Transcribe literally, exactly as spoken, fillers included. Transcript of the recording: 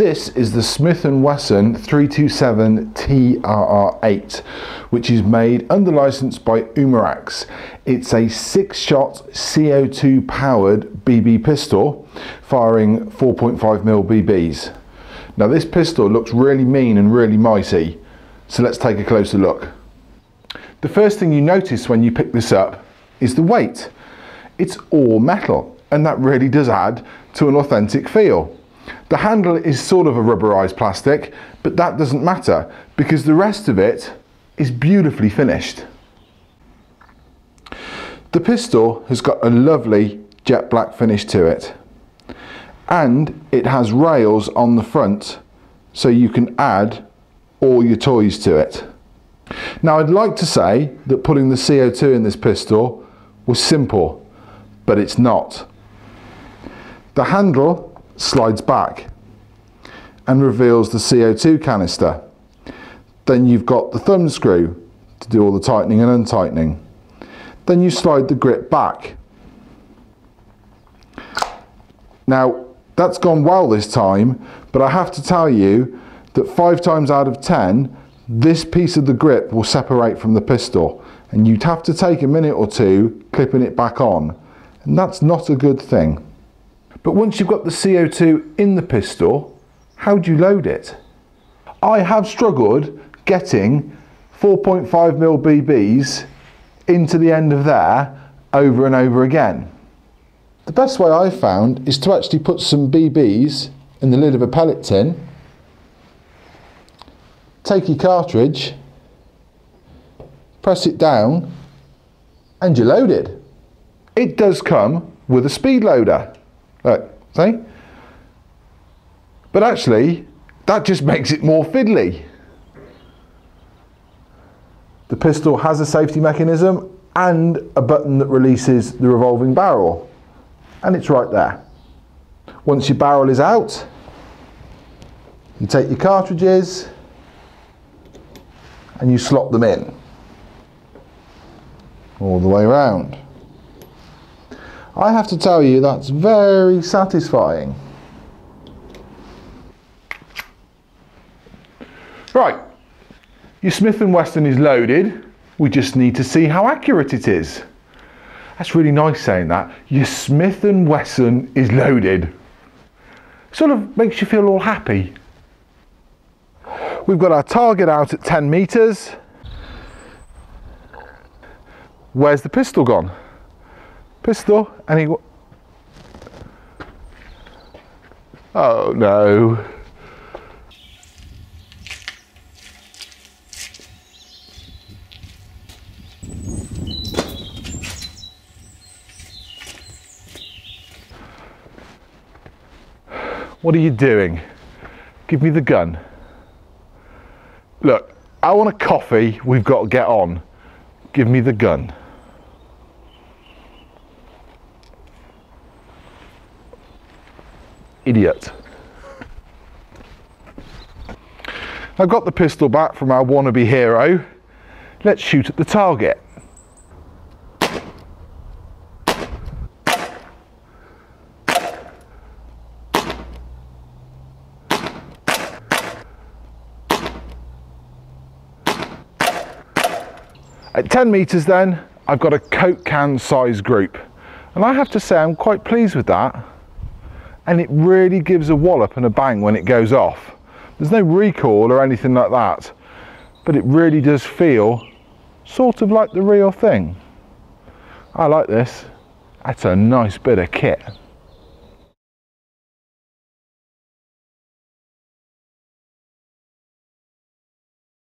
This is the Smith and Wesson three two seven T R R eight, which is made under license by Umarex. It's a six-shot C O two powered B B pistol firing four point five millimeter B Bs. Now this pistol looks really mean and really mighty, so let's take a closer look. The first thing you notice when you pick this up is the weight. It's all metal, and that really does add to an authentic feel. The handle is sort of a rubberized plastic, but that doesn't matter because the rest of it is beautifully finished. The pistol has got a lovely jet black finish to it, and it has rails on the front so you can add all your toys to it. Now, I'd like to say that putting the C O two in this pistol was simple, but it's not. The handle slides back and reveals the C O two canister. Then you've got the thumb screw to do all the tightening and untightening. Then you slide the grip back. Now that's gone well this time, but I have to tell you that five times out of ten this piece of the grip will separate from the pistol, and you'd have to take a minute or two clipping it back on, and that's not a good thing. But once you've got the C O two in the pistol, how do you load it? I have struggled getting four point five millimeter B Bs into the end of there over and over again. The best way I've found is to actually put some B Bs in the lid of a pellet tin, take your cartridge, press it down, and you're loaded. It does come with a speed loader. Look, see? But actually, that just makes it more fiddly. The pistol has a safety mechanism and a button that releases the revolving barrel, and it's right there. Once your barrel is out, you take your cartridges and you slot them in all the way around. I have to tell you, that's very satisfying. Right, your Smith and Wesson is loaded. We just need to see how accurate it is. That's really nice saying that. Your Smith and Wesson is loaded. Sort of makes you feel all happy. We've got our target out at ten meters. Where's the pistol gone? Pistol, and he... Oh no. What are you doing? Give me the gun. Look, I want a coffee, we've got to get on. Give me the gun. Idiot. I've got the pistol back from our wannabe hero. Let's shoot at the target. At ten meters then, I've got a Coke can size group. And I have to say I'm quite pleased with that. And it really gives a wallop and a bang when it goes off. There's no recoil or anything like that, but it really does feel sort of like the real thing. I like this. That's a nice bit of kit.